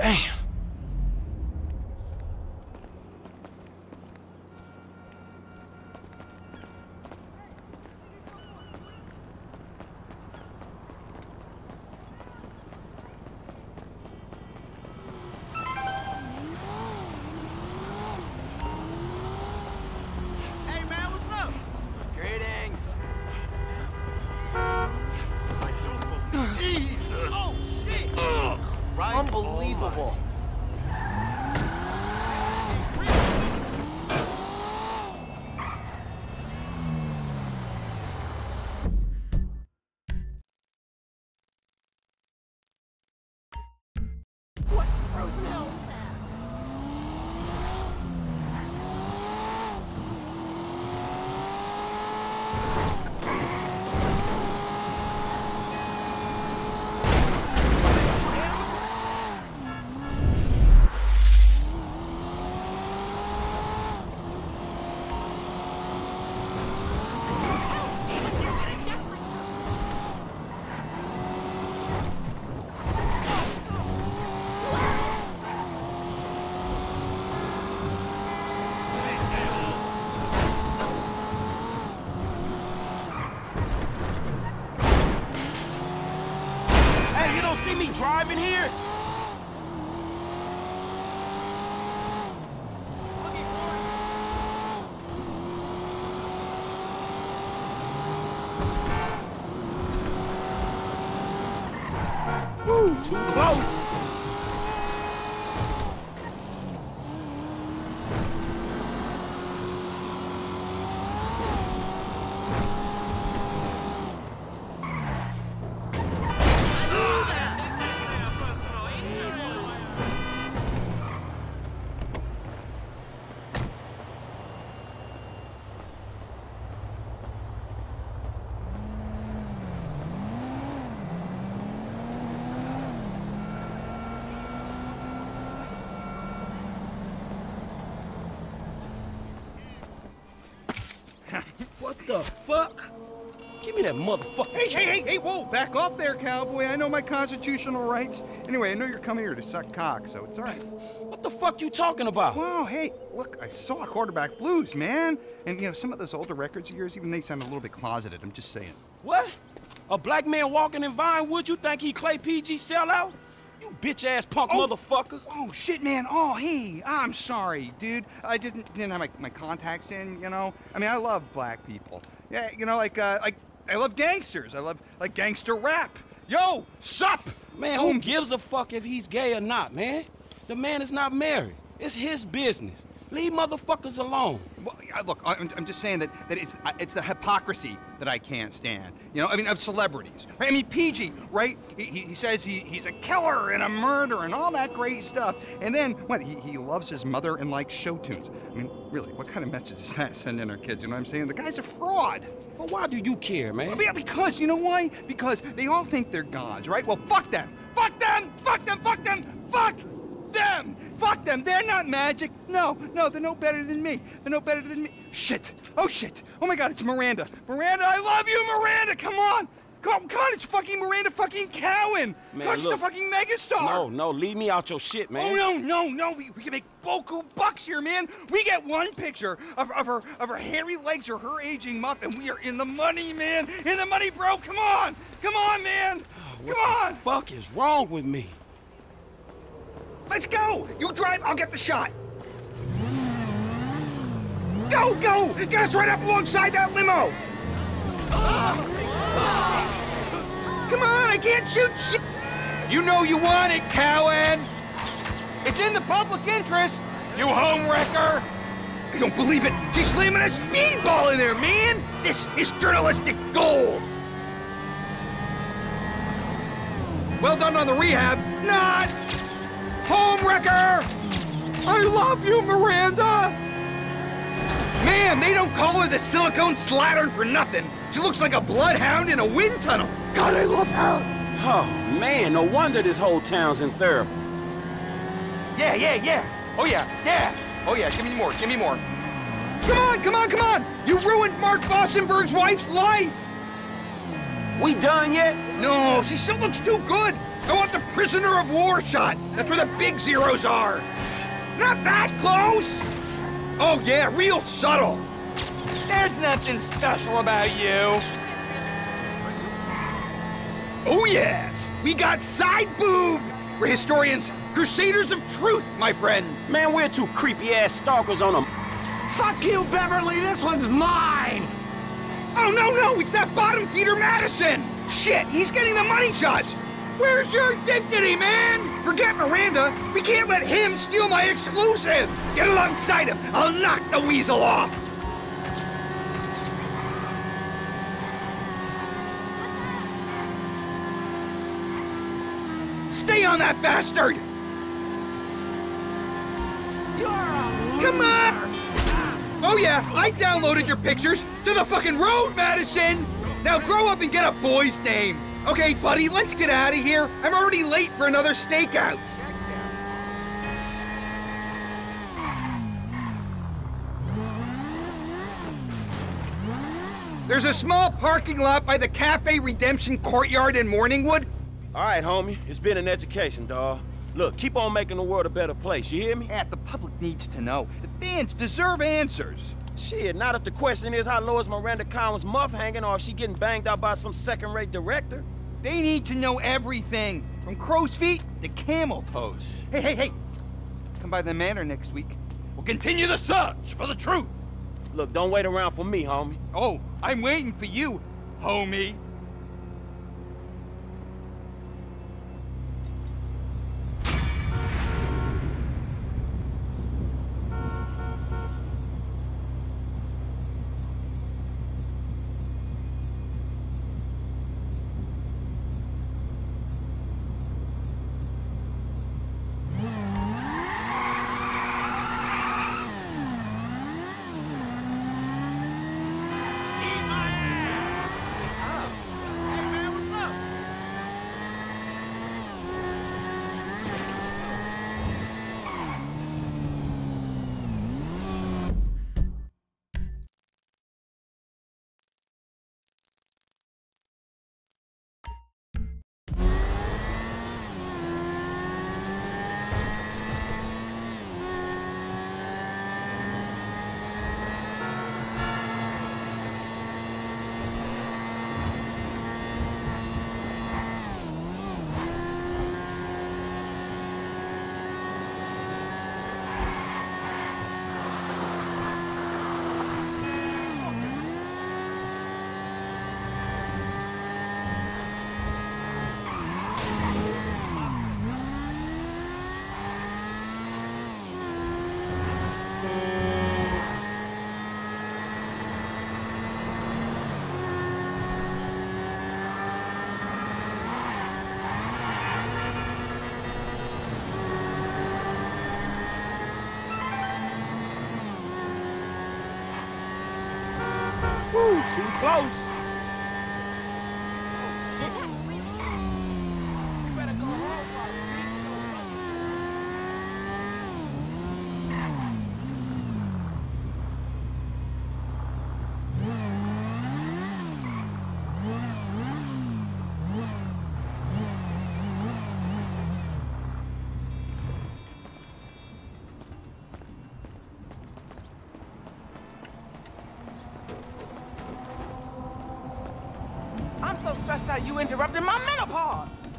Damn. Driving here? Woo, too close. The fuck? Give me that motherfucker. Hey, whoa, back off there, cowboy. I know my constitutional rights. Anyway, I know you're coming here to suck cock, so it's all right. What the fuck you talking about? Wow, hey, look, I saw Quarterback Blues, man. And, you know, some of those older records of yours, even they sound a little bit closeted, I'm just saying. What? A black man walking in Vinewood? You think he Clay PG sellout? You bitch-ass punk motherfucker. Oh, shit, man. Oh, hey, I'm sorry, dude. I didn't have my contacts in, you know? I mean, I love black people. Yeah, you know, like I love gangsters. I love, like, gangster rap. Yo, sup? Man, who gives a fuck if he's gay or not, man? The man is not married. It's his business. Leave motherfuckers alone. Well, look, I'm just saying that it's the hypocrisy that I can't stand. You know, I mean, of celebrities. Right? I mean, PG, right? He says he's a killer and a murderer and all that great stuff. And then, what, he loves his mother and likes show tunes. I mean, really, what kind of message is that sending our kids? You know what I'm saying? The guy's a fraud. But why do you care, man? Well, yeah, because, you know why? Because they all think they're gods, right? Well, fuck them. Fuck them! Fuck them! Fuck them! Fuck them! Them! Fuck them! They're not magic! No, they're no better than me. They're no better than me. Shit! Oh, shit! Oh, my God, it's Miranda. Miranda, I love you, Miranda! Come on! Come on, it's fucking Miranda fucking Cowan! Man, she's the fucking megastar! No, leave me out your shit, man. Oh, no, we can make boku bucks here, man! We get one picture of her hairy legs or her aging muff, and we are in the money, man! In the money, bro! Come on! Come on, man! Come on! What the fuck is wrong with me? Let's go! You drive, I'll get the shot. Go! Get us right up alongside that limo! Come on, I can't shoot shit! You know you want it, Cowan! It's in the public interest! You homewrecker! I don't believe it! She's slamming a speedball in there, man! This is journalistic gold! Well done on the rehab. Not! Homewrecker! I love you, Miranda! Man, they don't call her the silicone slattern for nothing. She looks like a bloodhound in a wind tunnel. God, I love her! Oh, man, no wonder this whole town's in therapy. Yeah. Oh, yeah. Oh, yeah, give me more. Come on! You ruined Mark Fossenberg's wife's life! We done yet? No, she still looks too good. I want the prisoner of war shot. That's where the big zeros are. Not that close. Oh, yeah, real subtle. There's nothing special about you. Oh, yes. We got side boob. We're historians, crusaders of truth, my friend. Man, we're two creepy-ass stalkers on them. Fuck you, Beverly. This one's mine. Oh, no, no. It's that bottom feeder Madison. Shit, he's getting the money shots. Where's your dignity, man? Forget Miranda. We can't let him steal my exclusive. Get alongside him. I'll knock the weasel off. Stay on that bastard. Come on. Oh, yeah, I downloaded your pictures to the fucking road, Madison. Now grow up and get a boy's name. Okay, buddy, let's get out of here. I'm already late for another stakeout. There's a small parking lot by the Cafe Redemption Courtyard in Morningwood. All right, homie, it's been an education, dawg. Look, keep on making the world a better place, you hear me? Yeah, the public needs to know. The fans deserve answers. Shit, not if the question is how low is Miranda Collins' muff hanging or if she getting banged out by some second-rate director. They need to know everything, from crow's feet to camel toes. Hey, hey, hey, come by the manor next week. We'll continue the search for the truth. Look, don't wait around for me, homie. Oh, I'm waiting for you, homie. Too close. I'm so stressed out you interrupted my menopause.